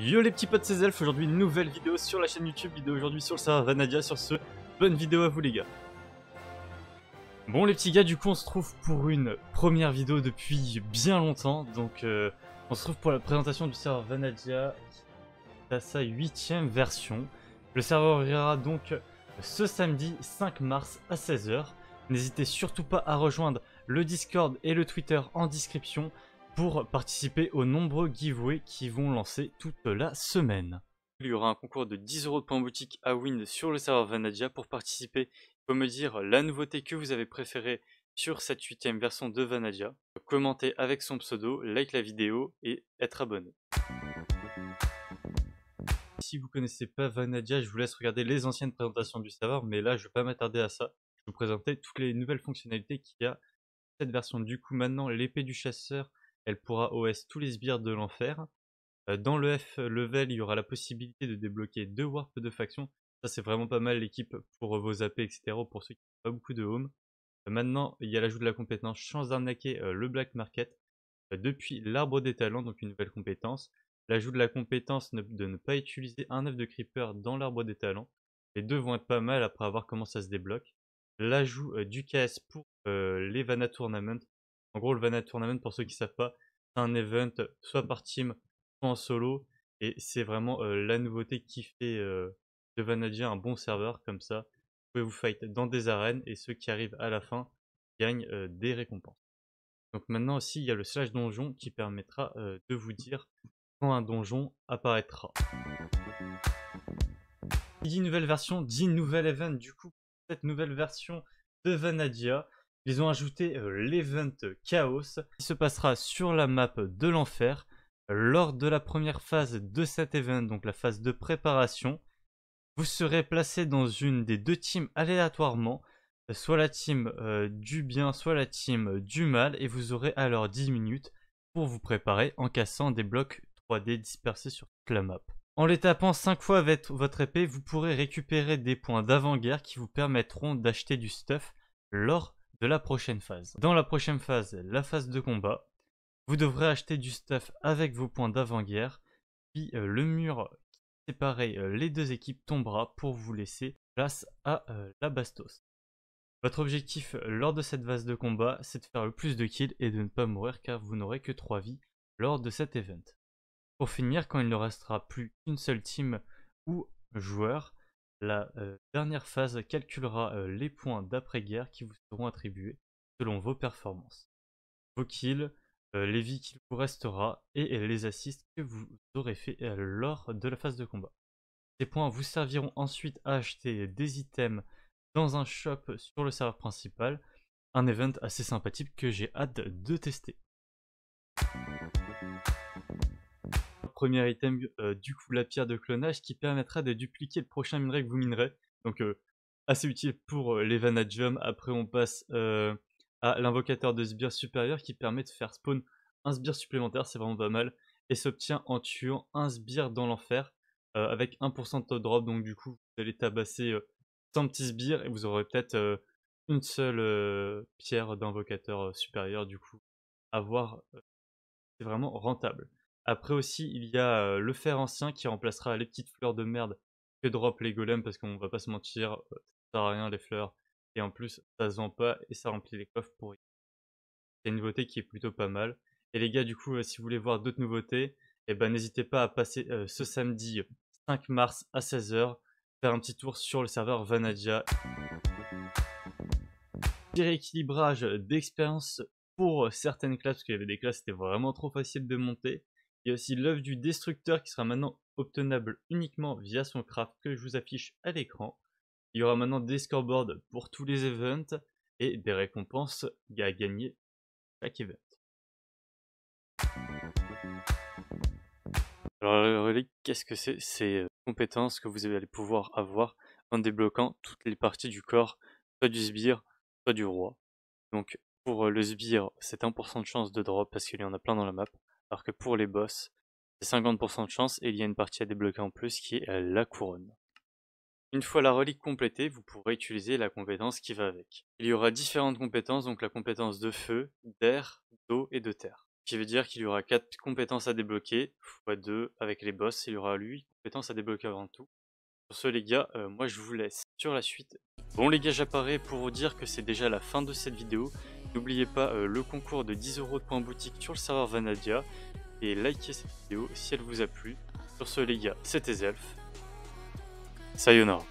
Yo les petits potes, c'est ZelF. Aujourd'hui une nouvelle vidéo sur la chaîne YouTube, vidéo aujourd'hui sur le serveur Vanadia. Sur ce, bonne vidéo à vous les gars. Bon les petits gars, du coup on se trouve pour une première vidéo depuis bien longtemps. Donc on se trouve pour la présentation du serveur Vanadia à sa 8ème version. Le serveur ouvrira donc ce samedi 5 mars à 16h. N'hésitez surtout pas à rejoindre le Discord et le Twitter en description pour participer aux nombreux giveaways qui vont lancer toute la semaine. Il y aura un concours de 10 € de points boutique à win sur le serveur Vanadia. Pour participer, il faut me dire la nouveauté que vous avez préférée sur cette 8ème version de Vanadia. Commentez avec son pseudo, like la vidéo et être abonné. Si vous connaissez pas Vanadia, je vous laisse regarder les anciennes présentations du serveur, mais là je vais pas m'attarder à ça. Je vais vous présenter toutes les nouvelles fonctionnalités qu'il y a cette version. Du coup maintenant, l'épée du chasseur, elle pourra OS tous les sbires de l'enfer. Dans le F-Level, il y aura la possibilité de débloquer 2 warps de faction. Ça, c'est vraiment pas mal l'équipe pour vos AP, etc. Pour ceux qui n'ont pas beaucoup de home. Maintenant, il y a l'ajout de la compétence Chance d'arnaquer le Black Market. Depuis l'arbre des talents, donc une nouvelle compétence. L'ajout de la compétence de ne pas utiliser un œuf de creeper dans l'arbre des talents. Les deux vont être pas mal après avoir comment ça se débloque. L'ajout du KS pour les Vana Tournament. En gros, le Vanad Tournament, pour ceux qui ne savent pas, c'est un event soit par team, soit en solo. Et c'est vraiment la nouveauté qui fait de Vanadia un bon serveur. Comme ça, vous pouvez vous fight dans des arènes et ceux qui arrivent à la fin gagnent des récompenses. Donc maintenant aussi, il y a le slash donjon qui permettra de vous dire quand un donjon apparaîtra. Il dit nouvelle version, dit nouvel event. Du coup, cette nouvelle version de Vanadia, ils ont ajouté l'event Chaos qui se passera sur la map de l'enfer. Lors de la première phase de cet event, donc la phase de préparation, vous serez placé dans une des deux teams aléatoirement, soit la team du bien, soit la team du mal, et vous aurez alors 10 minutes pour vous préparer en cassant des blocs 3D dispersés sur toute la map. En les tapant 5 fois avec votre épée, vous pourrez récupérer des points d'avant-guerre qui vous permettront d'acheter du stuff lors de la prochaine phase. Dans la prochaine phase, la phase de combat, vous devrez acheter du stuff avec vos points d'avant-guerre, puis le mur qui sépare les deux équipes tombera pour vous laisser place à la bastos. Votre objectif lors de cette phase de combat, c'est de faire le plus de kills et de ne pas mourir car vous n'aurez que 3 vies lors de cet event. Pour finir, quand il ne restera plus qu'une seule team ou joueur, la dernière phase calculera les points d'après-guerre qui vous seront attribués selon vos performances, vos kills, les vies qu'il vous restera et les assists que vous aurez fait lors de la phase de combat. Ces points vous serviront ensuite à acheter des items dans un shop sur le serveur principal, un event assez sympathique que j'ai hâte de tester. Premier item, du coup la pierre de clonage qui permettra de dupliquer le prochain minerai que vous minerez. Donc assez utile pour les Vanadium. Après on passe à l'invocateur de sbire supérieur qui permet de faire spawn un sbire supplémentaire, c'est vraiment pas mal. Et s'obtient en tuant un sbire dans l'enfer avec 1% de taux de drop. Donc du coup vous allez tabasser 100 petits sbires et vous aurez peut-être une seule pierre d'invocateur supérieur. Du coup à voir, c'est vraiment rentable. Après aussi, il y a le fer ancien qui remplacera les petites fleurs de merde que drop les golems, parce qu'on va pas se mentir, ça sert à rien les fleurs, et en plus ça se vend pas et ça remplit les coffres pour rien. C'est une nouveauté qui est plutôt pas mal. Et les gars, du coup, si vous voulez voir d'autres nouveautés, eh ben, n'hésitez pas à passer ce samedi 5 mars à 16h, faire un petit tour sur le serveur Vanadia. Petit rééquilibrage d'expérience pour certaines classes, parce qu'il y avait des classes c'était vraiment trop facile de monter. Il y a aussi l'œuvre du destructeur qui sera maintenant obtenable uniquement via son craft que je vous affiche à l'écran. Il y aura maintenant des scoreboards pour tous les events et des récompenses à gagner chaque event. Alors, qu'est-ce que c'est? Ces compétences que vous allez pouvoir avoir en débloquant toutes les parties du corps, soit du sbire, soit du roi. Donc pour le sbire, c'est 1% de chance de drop parce qu'il y en a plein dans la map. Alors que pour les boss, c'est 50% de chance et il y a une partie à débloquer en plus qui est la couronne. Une fois la relique complétée, vous pourrez utiliser la compétence qui va avec. Il y aura différentes compétences, donc la compétence de feu, d'air, d'eau et de terre. qui veut dire qu'il y aura 4 compétences à débloquer, x 2 avec les boss, il y aura 8 compétences à débloquer avant tout. Sur ce les gars, moi je vous laisse sur la suite. Bon les gars, j'apparais pour vous dire que c'est déjà la fin de cette vidéo. N'oubliez pas le concours de 10 € de points boutique sur le serveur Vanadia. Et likez cette vidéo si elle vous a plu. Sur ce les gars, c'était ZelF. Sayonara.